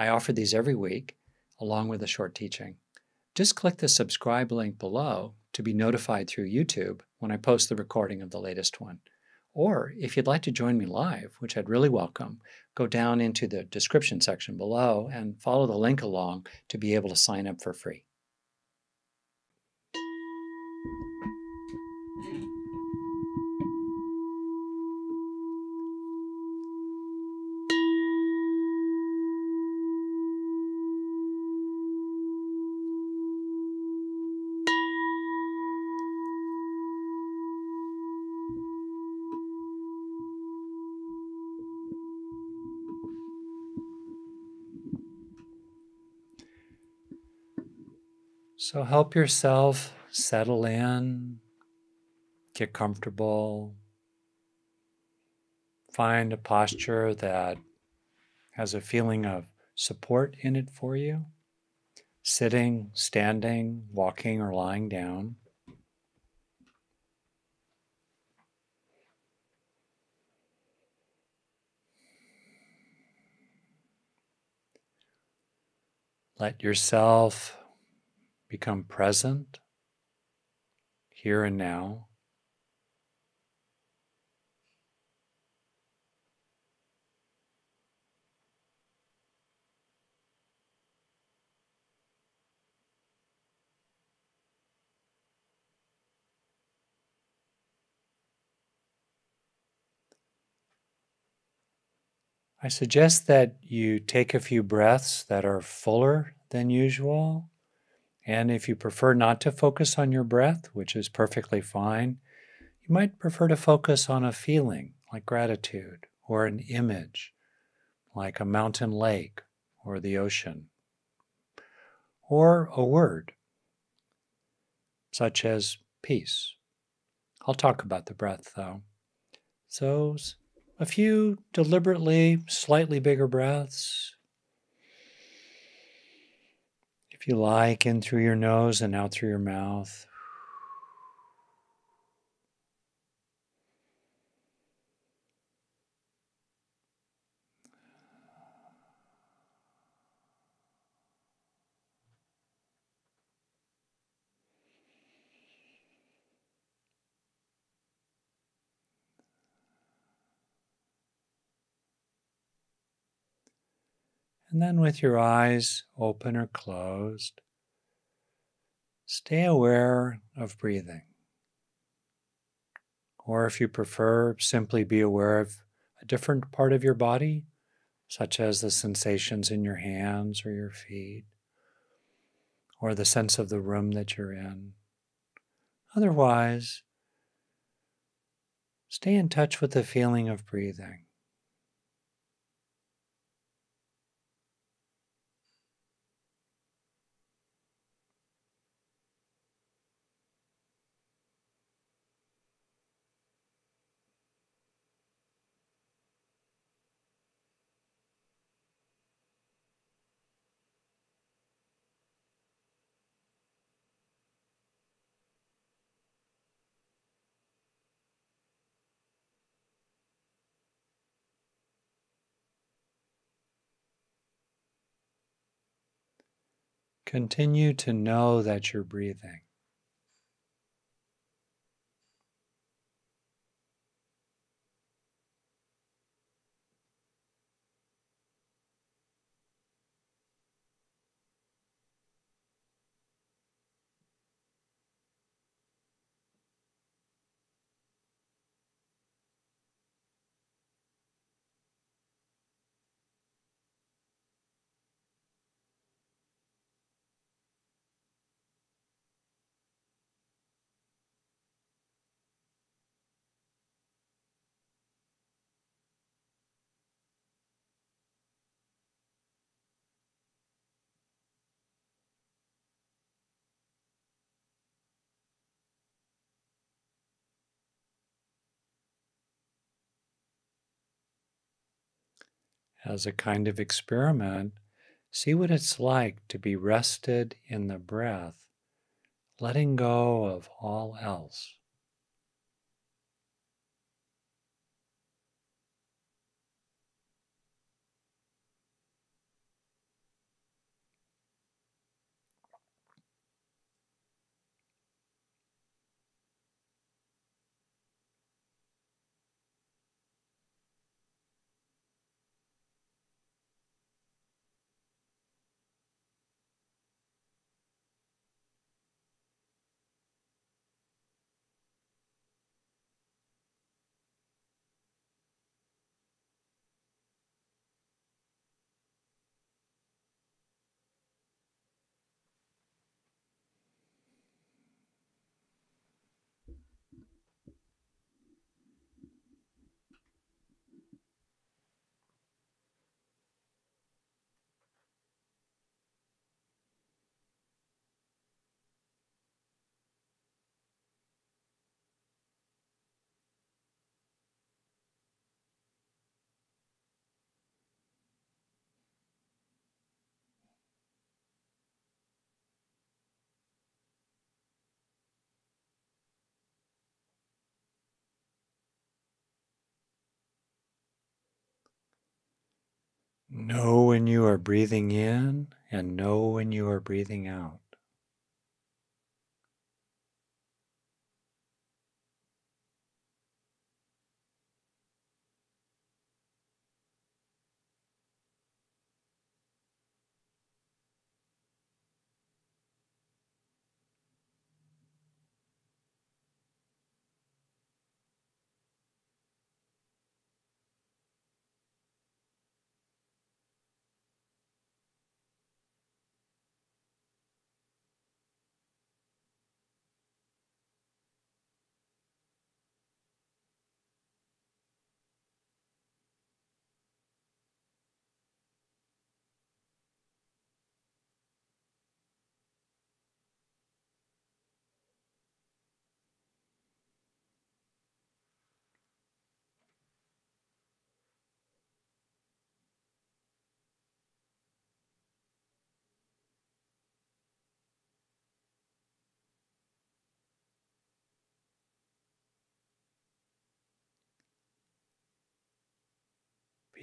I offer these every week, along with a short teaching. Just click the subscribe link below to be notified through YouTube when I post the recording of the latest one. Or if you'd like to join me live, which I'd really welcome, go down into the description section below and follow the link along to be able to sign up for free. So help yourself settle in, get comfortable, find a posture that has a feeling of support in it for you, sitting, standing, walking, or lying down. Let yourself become present, here and now. I suggest that you take a few breaths that are fuller than usual. And if you prefer not to focus on your breath, which is perfectly fine, you might prefer to focus on a feeling like gratitude or an image like a mountain lake or the ocean, or a word such as peace. I'll talk about the breath though. So a few deliberately slightly bigger breaths. If you like, in through your nose and out through your mouth. And then with your eyes open or closed, stay aware of breathing. Or if you prefer, simply be aware of a different part of your body, such as the sensations in your hands or your feet, or the sense of the room that you're in. Otherwise, stay in touch with the feeling of breathing. Continue to know that you're breathing. As a kind of experiment, see what it's like to be rested in the breath, letting go of all else. Know when you are breathing in and know when you are breathing out.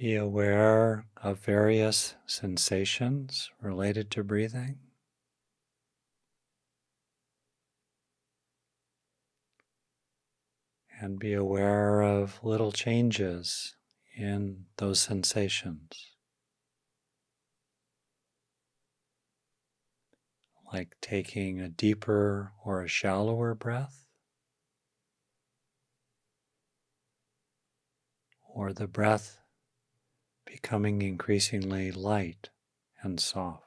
Be aware of various sensations related to breathing. And be aware of little changes in those sensations. Like taking a deeper or a shallower breath. Or the breath becoming increasingly light and soft.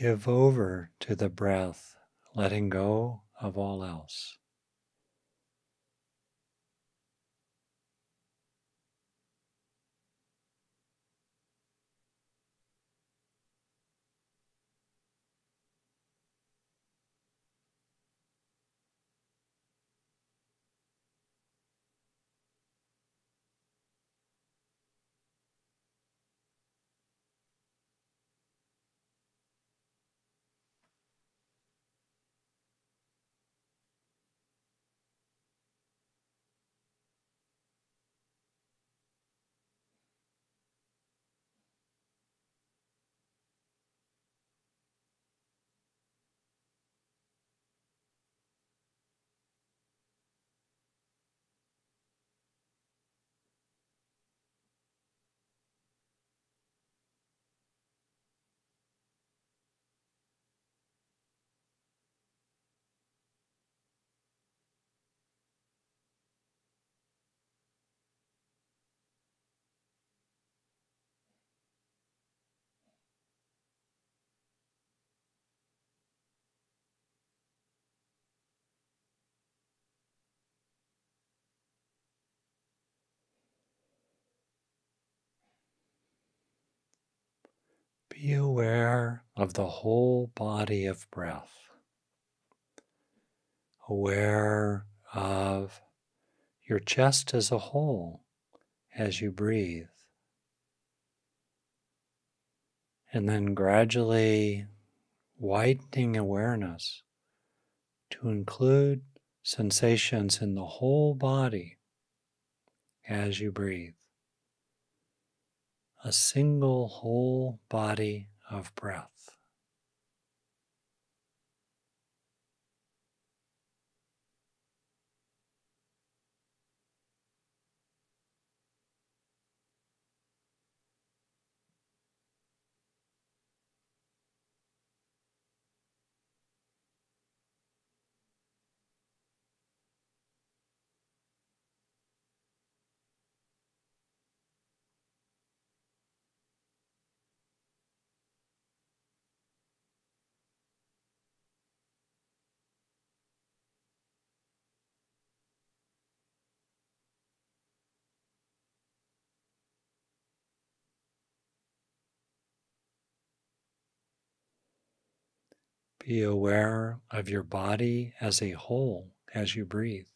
Give over to the breath, letting go of all else. be aware of the whole body of breath, aware of your chest as a whole as you breathe. And then gradually widening awareness to include sensations in the whole body as you breathe. A single whole body of breath. Be aware of your body as a whole as you breathe.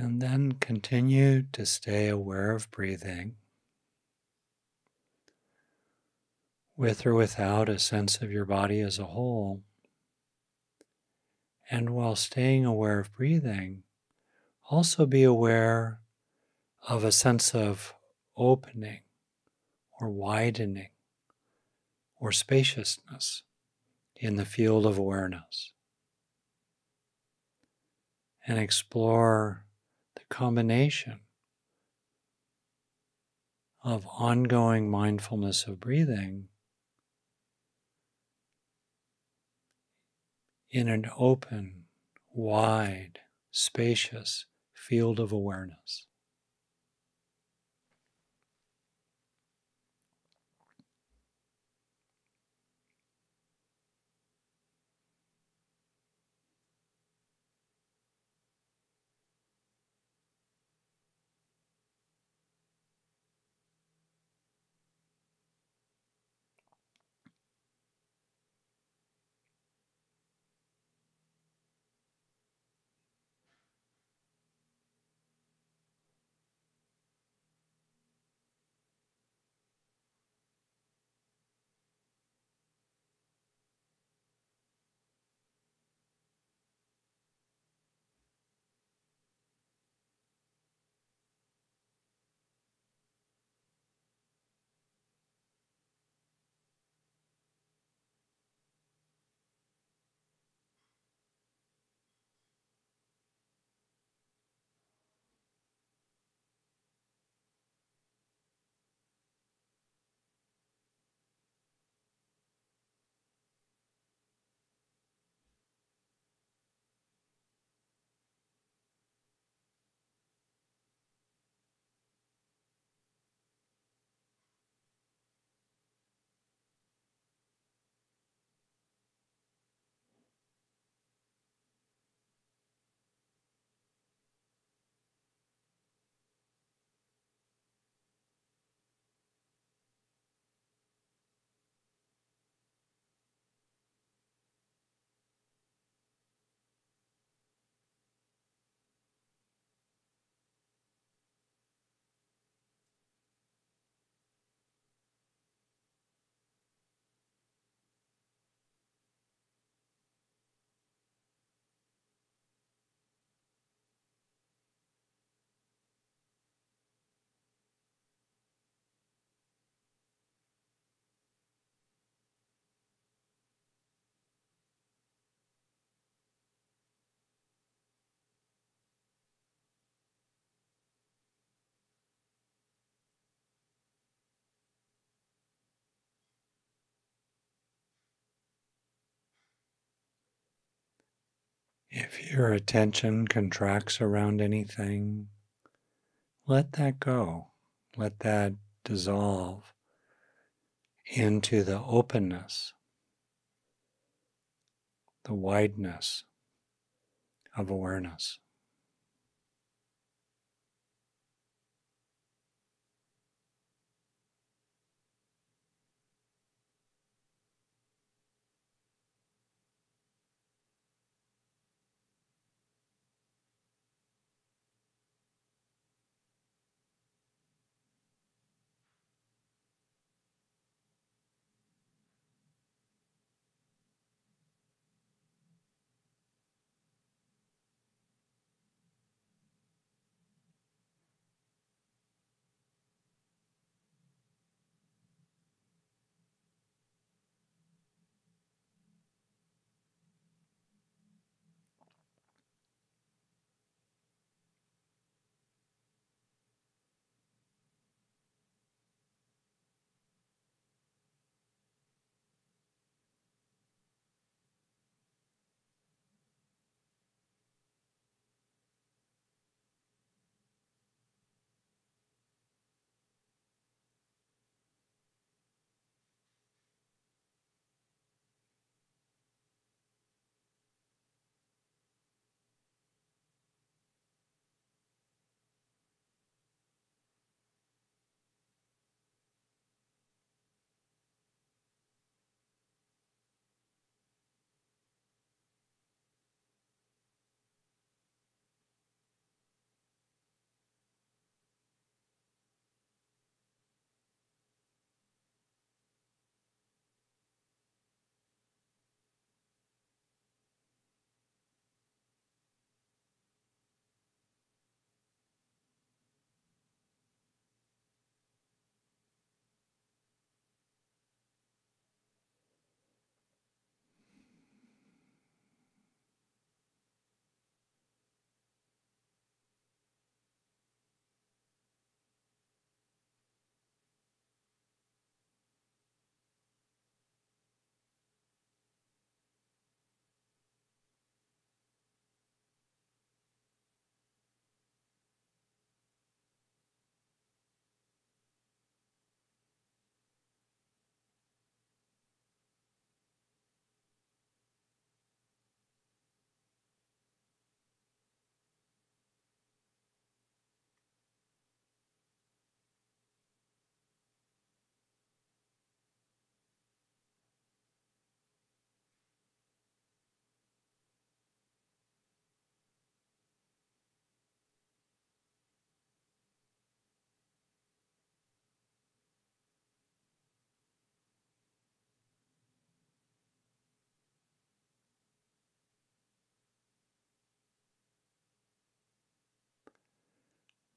And then continue to stay aware of breathing, with or without a sense of your body as a whole. And while staying aware of breathing, also be aware of a sense of opening or widening or spaciousness in the field of awareness. And explore combination of ongoing mindfulness of breathing in an open, wide, spacious field of awareness. If your attention contracts around anything, let that go. Let that dissolve into the openness, the wideness of awareness.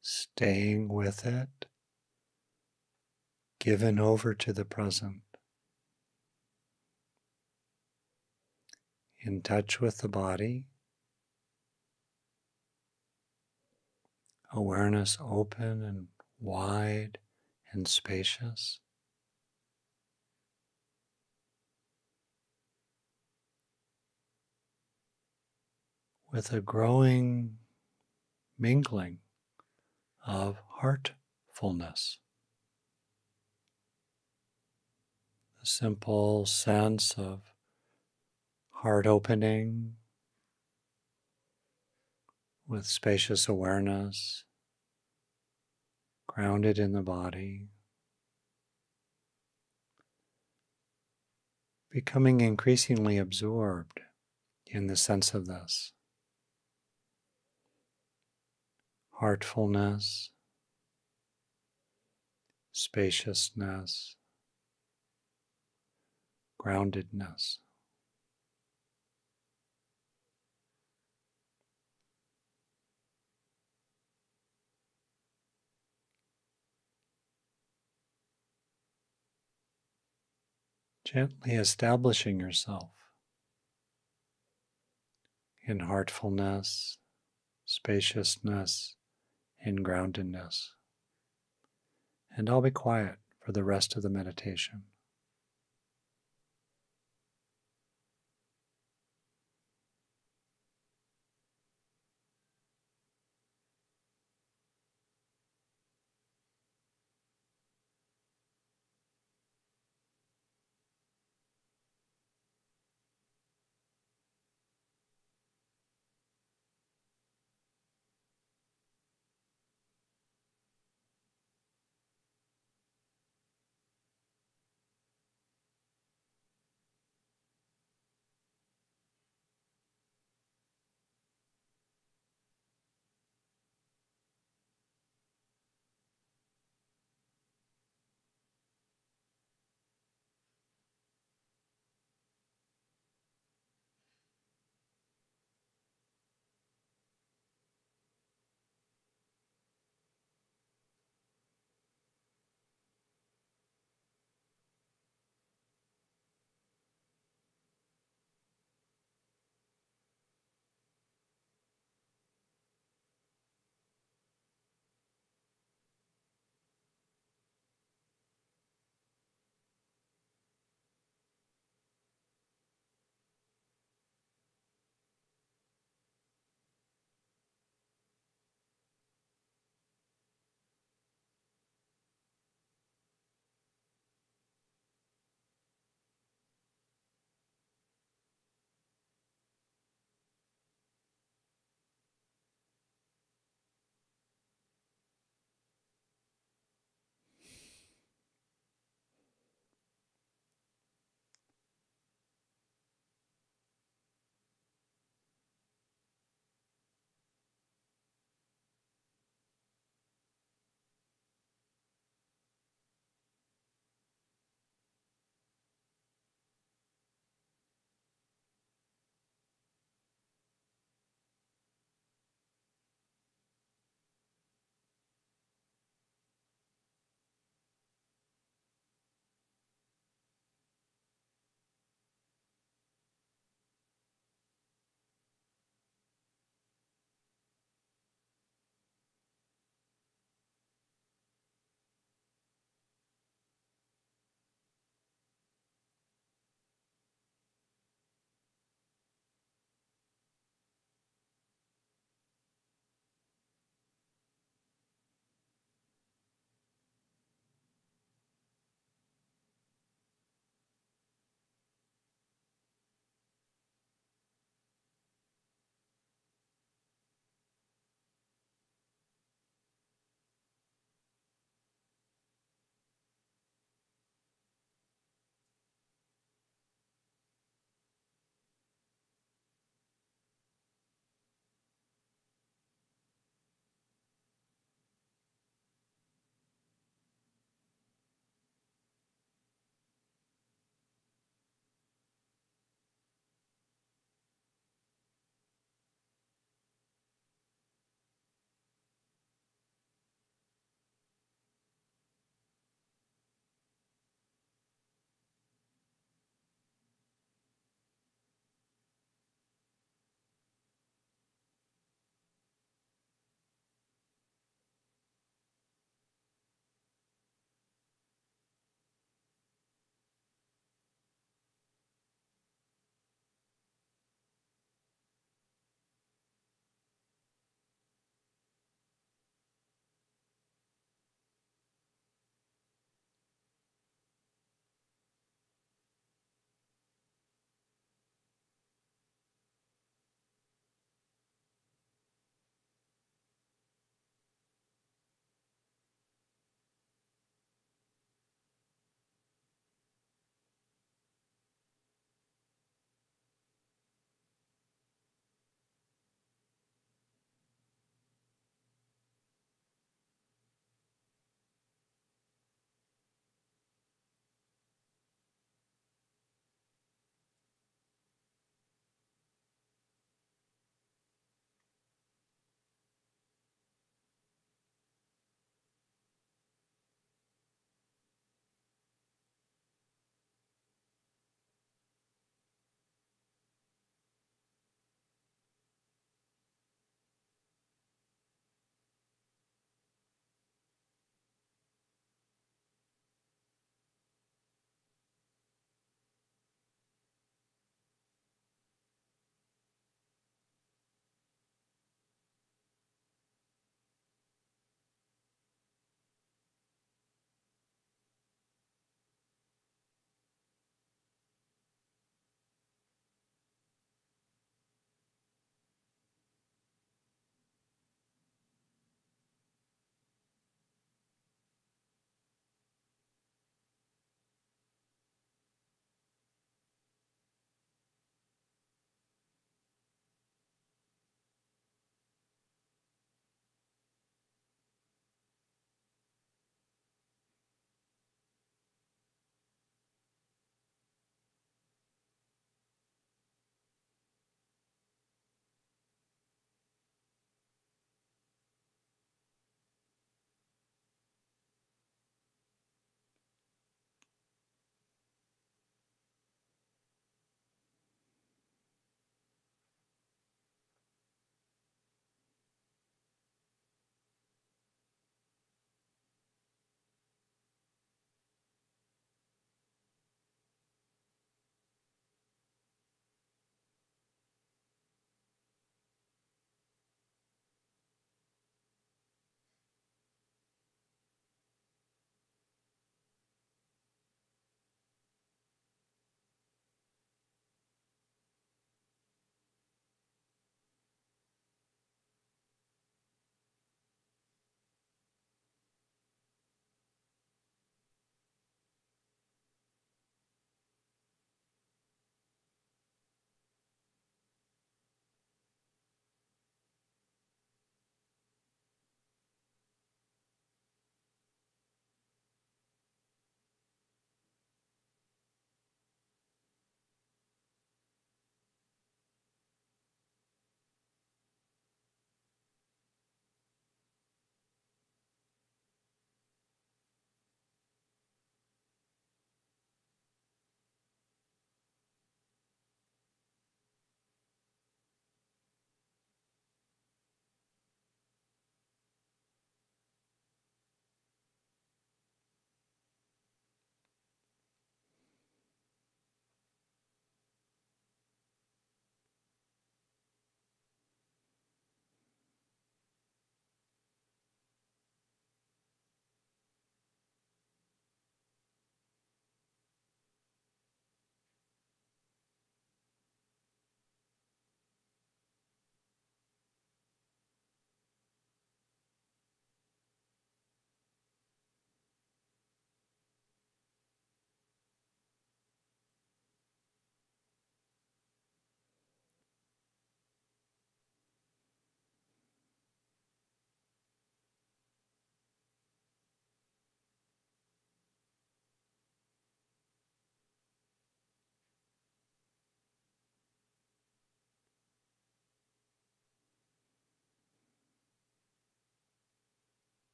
Staying with it, given over to the present, in touch with the body, awareness open and wide and spacious, with a growing mingling of heartfulness, the simple sense of heart opening with spacious awareness, grounded in the body, becoming increasingly absorbed in the sense of this. Heartfulness, spaciousness, groundedness. Gently establishing yourself in heartfulness, spaciousness, in groundedness. And I'll be quiet for the rest of the meditation.